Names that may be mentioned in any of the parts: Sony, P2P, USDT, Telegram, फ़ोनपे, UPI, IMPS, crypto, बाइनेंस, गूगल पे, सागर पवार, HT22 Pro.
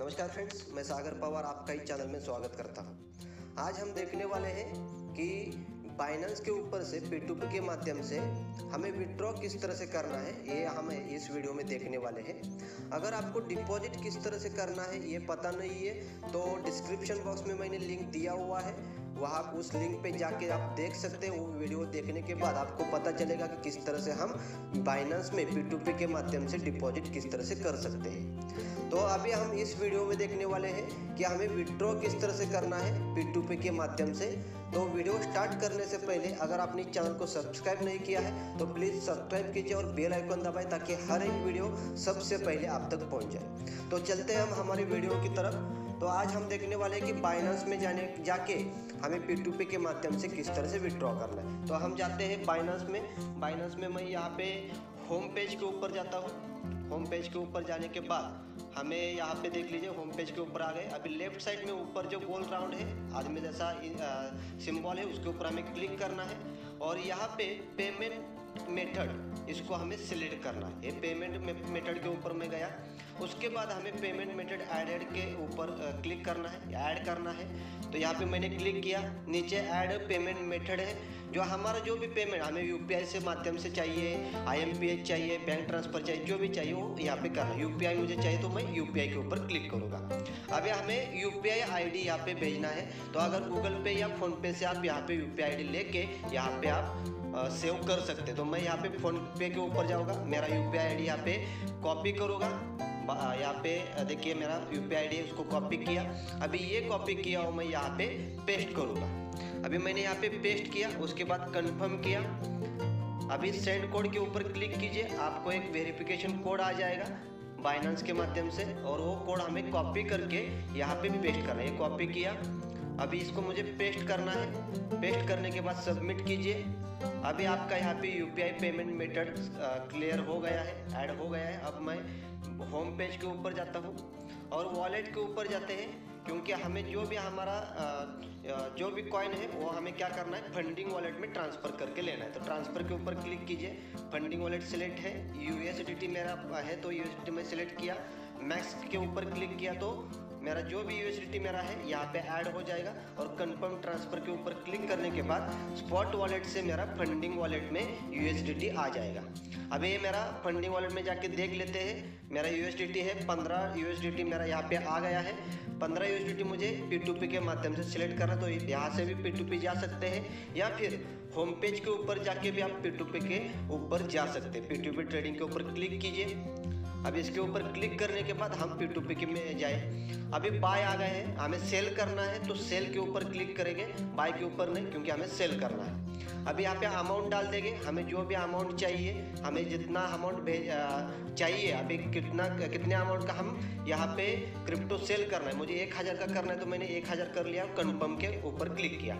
नमस्कार फ्रेंड्स, मैं सागर पवार आपका इस चैनल में स्वागत करता हूं। आज हम देखने वाले हैं कि बाइनेंस के ऊपर से P2P के माध्यम से हमें विड्रॉ किस तरह से करना है, ये हम इस वीडियो में देखने वाले हैं। अगर आपको डिपॉजिट किस तरह से करना है ये पता नहीं है तो डिस्क्रिप्शन बॉक्स में मैंने लिंक दिया हुआ है, वहाँ उस लिंक पे जाके आप देख सकते हैं। वो वीडियो देखने के बाद आपको पता चलेगा कि किस तरह से हम बाइनेंस में P2P के माध्यम से डिपॉजिट किस तरह से कर सकते हैं। तो अभी हम इस वीडियो में देखने वाले हैं कि हमें विड्रॉ किस तरह से करना है P2P के माध्यम से। तो वीडियो स्टार्ट करने से पहले अगर आपने चैनल को सब्सक्राइब नहीं किया है तो प्लीज़ सब्सक्राइब कीजिए और बेल आइकन दबाएं ताकि हर एक वीडियो सबसे पहले आप तक पहुँच जाए। तो चलते हैं हम हमारे वीडियो की तरफ। तो आज हम देखने वाले हैं कि बाइनेंस में जाके हमें P2P के माध्यम से किस तरह से विड्रॉ करना है। तो हम जाते हैं बाइनेंस में मैं यहाँ पे होम पेज के ऊपर जाता हूँ। होम पेज के ऊपर जाने के बाद हमें यहाँ पे देख लीजिए होम पेज के ऊपर आ गए। अभी लेफ्ट साइड में ऊपर जो गोल राउंड है, आदमी जैसा सिम्बॉल है, उसके ऊपर हमें क्लिक करना है और यहाँ पे पेमेंट मेथड इसको हमें सिलेक्ट करना है। ये पेमेंट मेथड के ऊपर मैं गया, उसके बाद हमें पेमेंट मेथड ऐड के ऊपर क्लिक करना है, ऐड करना है। तो यहाँ पे मैंने क्लिक किया, नीचे ऐड पेमेंट मेथड है। जो हमारा जो भी पेमेंट हमें UPI से माध्यम से चाहिए, IMPS चाहिए, बैंक ट्रांसफ़र चाहिए, जो भी चाहिए वो यहाँ पे करना है। UPI मुझे चाहिए तो मैं UPI के ऊपर क्लिक करूँगा। अभी हमें UPI ID यहाँ पर भेजना है। तो अगर गूगल पे या फ़ोनपे से आप यहाँ पर UPI ID लेके यहाँ पर आप सेव कर सकते। तो मैं यहाँ पे फ़ोनपे के ऊपर जाऊँगा, मेरा UPI ID यहाँ पे कॉपी करूँगा। यहाँ पे देखिए मेरा UPI ID उसको कॉपी किया। अभी ये कॉपी किया और मैं यहाँ पे पेस्ट करूँगा। अभी मैंने यहाँ पे पेस्ट किया, उसके बाद कंफर्म किया। अभी सेंड कोड के ऊपर क्लिक कीजिए, आपको एक वेरिफिकेशन कोड आ जाएगा बाइनेंस के माध्यम से और वो कोड हमें कॉपी करके यहाँ पे पेस्ट करना है। ये कॉपी किया, अभी इसको मुझे पेस्ट करना है। पेस्ट करने के बाद सबमिट कीजिए। अभी आपका यहाँ पे UPI पेमेंट मेथड क्लियर हो गया है, ऐड हो गया है। अब मैं होम पेज के ऊपर जाता हूँ और वॉलेट के ऊपर जाते हैं, क्योंकि हमें जो भी हमारा जो भी कॉइन है वो हमें क्या करना है, फंडिंग वॉलेट में ट्रांसफ़र करके लेना है। तो ट्रांसफ़र के ऊपर क्लिक कीजिए, फंडिंग वॉलेट सिलेक्ट है। USDT मेरा है तो USDT में सिलेक्ट किया, मैक्स के ऊपर क्लिक किया तो मेरा जो भी USDT मेरा है यहाँ पे ऐड हो जाएगा। और कंफर्म ट्रांसफ़र के ऊपर क्लिक करने के बाद स्पॉट वॉलेट से मेरा फंडिंग वॉलेट में USDT आ जाएगा। अभी ये मेरा फंडिंग वॉलेट में जाके देख लेते हैं। मेरा USDT है 15 USDT मेरा यहाँ पे आ गया है। 15 USDT मुझे P2P के माध्यम से सिलेक्ट करना, तो यहाँ से भी P2P जा सकते हैं या फिर होम पेज के ऊपर जाके भी आप P2P के ऊपर जा सकते हैं। P2P ट्रेडिंग के ऊपर क्लिक कीजिए। अब इसके ऊपर क्लिक करने के बाद हम P2P के में जाए। अभी बाय आ गए हैं, हमें सेल करना है तो सेल के ऊपर क्लिक करेंगे, बाय के ऊपर नहीं क्योंकि हमें सेल करना है। अभी यहाँ पे अमाउंट डाल देंगे, हमें जो भी अमाउंट चाहिए, हमें जितना अमाउंट चाहिए। अभी कितने अमाउंट का हम यहाँ पे क्रिप्टो सेल करना है, मुझे 1000 का करना है तो मैंने 1000 कर लिया, कन्फर्म के ऊपर क्लिक किया।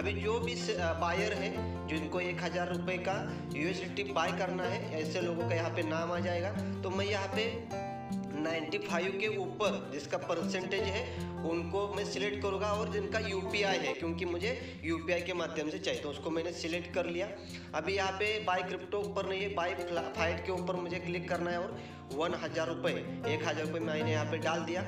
अभी जो भी बायर है जिनको 1000 रुपये का USDT बाय करना है, ऐसे लोगों का यहाँ पे नाम आ जाएगा। तो मैं यहाँ पे 95 के ऊपर जिसका परसेंटेज है उनको मैं सिलेक्ट करूँगा और जिनका UPI है, क्योंकि मुझे UPI के माध्यम से चाहिए तो उसको मैंने सिलेक्ट कर लिया। अभी यहाँ पे बाय क्रिप्टो ऊपर नहीं है, बाय फ्लाइट के ऊपर मुझे क्लिक करना है और 1000 रुपये मैंने यहाँ पे डाल दिया।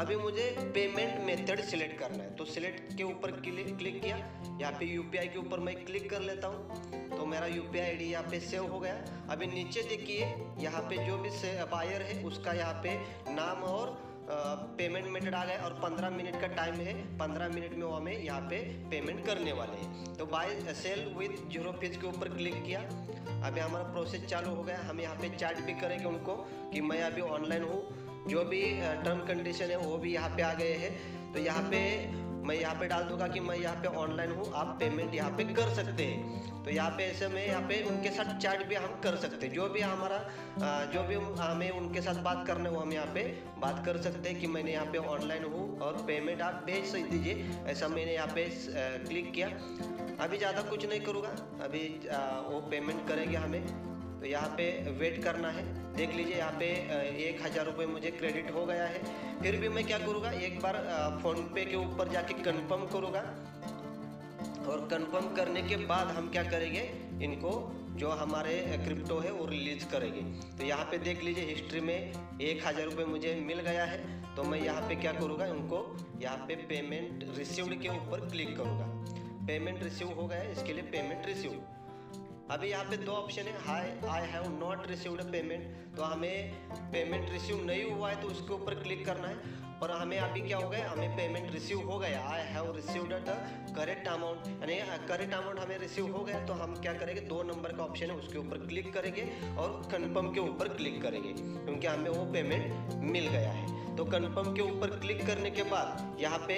अभी मुझे पेमेंट मेथड सिलेक्ट करना है तो सिलेक्ट के ऊपर क्लिक किया। यहाँ पे UPI के ऊपर मैं क्लिक कर लेता हूँ तो मेरा UPI ID यहाँ पे सेव हो गया। अभी नीचे देखिए यहाँ पे जो भी बायर है उसका यहाँ पे नाम और पेमेंट मेथड आ गए और 15 मिनट का टाइम है। 15 मिनट में वो हमें यहाँ पे पेमेंट करने वाले हैं। तो बाय सेल विद 0 फीस के ऊपर क्लिक किया। अभी हमारा प्रोसेस चालू हो गया। हम यहाँ पे चैट भी करेंगे उनको कि मैं अभी ऑनलाइन हूँ, जो भी टर्म कंडीशन है वो भी यहाँ पे आ गए हैं। तो यहाँ पे मैं यहाँ पे डाल दूंगा कि मैं यहाँ पे ऑनलाइन हूँ, आप पेमेंट यहाँ पे कर सकते हैं। तो यहाँ पे ऐसे में यहाँ पे उनके साथ चैट भी हम कर सकते हैं, जो भी हमें उनके साथ बात करना है वो हम यहाँ पे बात कर सकते हैं कि मैंने यहाँ पे ऑनलाइन हूँ और पेमेंट आप भेज दीजिए, ऐसा मैंने यहाँ पे क्लिक किया। अभी ज़्यादा कुछ नहीं करूँगा, अभी वो पेमेंट करेंगे हमें। तो यहाँ पे वेट करना है। देख लीजिए यहाँ पे 1000 रुपये मुझे क्रेडिट हो गया है। फिर भी मैं क्या करूँगा, एक बार फ़ोनपे के ऊपर जाके कंफर्म करूँगा और कंफर्म करने के बाद हम क्या करेंगे, इनको जो हमारे क्रिप्टो है वो रिलीज करेगी। तो यहाँ पे देख लीजिए हिस्ट्री में 1000 रुपये मुझे मिल गया है। तो मैं यहाँ पे क्या करूँगा, उनको यहाँ पे पेमेंट रिसीव्ड के ऊपर क्लिक करूँगा। पेमेंट रिसीव हो गया, इसके लिए पेमेंट रिसीव। अभी यहाँ पे दो ऑप्शन है, I have not received payment. तो हमें पेमेंट रिसीव नहीं हुआ है तो उसके ऊपर क्लिक करना है। और हमें अभी क्या हो गया, हमें पेमेंट रिसीव हो गया। I have received the correct amount, यानी करेक्ट अमाउंट हमें रिसीव हो गया। तो हम क्या करेंगे, 2 नंबर का ऑप्शन है उसके ऊपर क्लिक करेंगे और कन्फर्म के ऊपर क्लिक करेंगे, क्योंकि हमें वो पेमेंट मिल गया है। तो कन्फर्म के ऊपर क्लिक करने के बाद यहाँ पे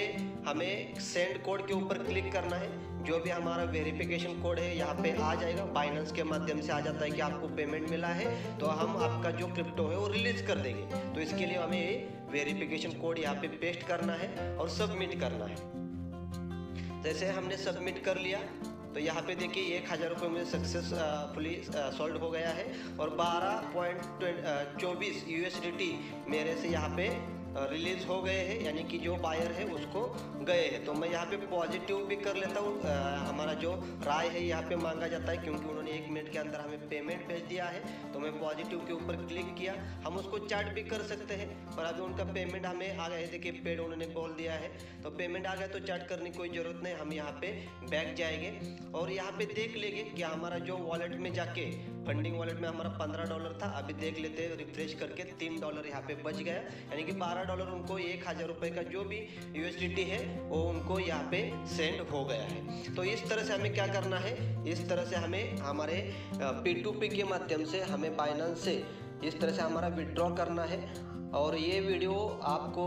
हमें सेंड कोड के ऊपर क्लिक करना है। जो भी हमारा वेरिफिकेशन कोड है यहाँ पे आ जाएगा, बाइनेंस के माध्यम से आ जाता है कि आपको पेमेंट मिला है, तो हम आपका जो क्रिप्टो है वो रिलीज कर देंगे। तो इसके लिए हमें वेरिफिकेशन कोड यहाँ पे पेस्ट करना है और सबमिट करना है। जैसे हमने सबमिट कर लिया तो यहाँ पे देखिए 1000 रुपये में सक्सेसफुली सॉल्व हो गया है और 12.24 USDT मेरे से यहाँ पे रिलीज़ हो गए हैं, यानी कि जो बायर है उसको गए हैं। तो मैं यहाँ पे पॉजिटिव भी कर लेता हूँ। हमारा जो राय है यहाँ पे मांगा जाता है, क्योंकि उन्होंने 1 मिनट के अंदर हमें पेमेंट भेज दिया है। तो मैं पॉजिटिव के ऊपर क्लिक किया। हम उसको चार्ट भी कर सकते हैं, पर अभी उनका पेमेंट हमें आ गया है। देखिए पेड उन्होंने बोल दिया है, तो पेमेंट आ गया तो चार्ट करने की कोई ज़रूरत नहीं। हम यहाँ पर बैक जाएंगे और यहाँ पर देख लेंगे कि हमारा जो वॉलेट में जाके फंडिंग वॉलेट में हमारा $15 था। अभी देख लेते हैं, रिफ्रेश करके $3 यहाँ पर बच गया, यानी कि $12 उनको 1000 रुपये का जो भी USDT है वो उनको यहाँ पे सेंड हो गया है। तो इस तरह से हमें क्या करना है, इस तरह से हमें हमारे P2P के माध्यम से हमें बाइनेंस से इस तरह से हमारा विड्रॉ करना है। और ये वीडियो आपको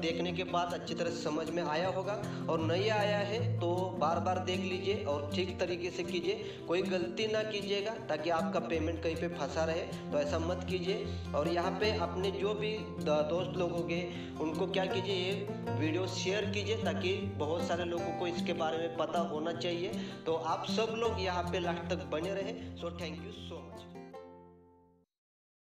देखने के बाद अच्छी तरह से समझ में आया होगा, और नहीं आया है तो बार बार देख लीजिए और ठीक तरीके से कीजिए, कोई गलती ना कीजिएगा ताकि आपका पेमेंट कहीं पे फंसा रहे, तो ऐसा मत कीजिए। और यहाँ पे अपने जो भी दोस्त लोगों के उनको क्या कीजिए, ये वीडियो शेयर कीजिए ताकि बहुत सारे लोगों को इसके बारे में पता होना चाहिए। तो आप सब लोग यहाँ पर लास्ट तक बने रहें। So thank you so much.